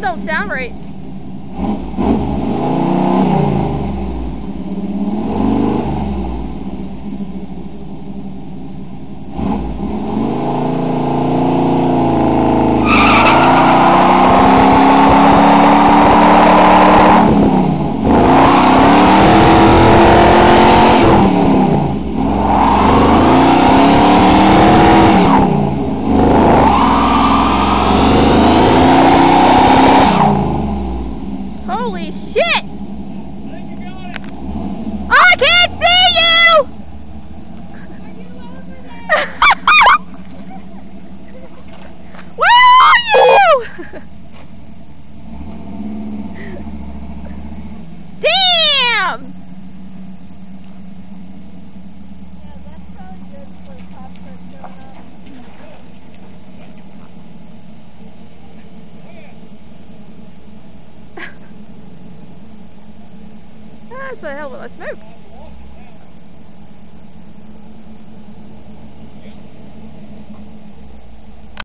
some don't sound right. Holy shit! I think you got it! Oh, I can't see you! Are you over there? Where are you? Damn! Yeah, that's probably good for popcorn. That's a hell of a smoke.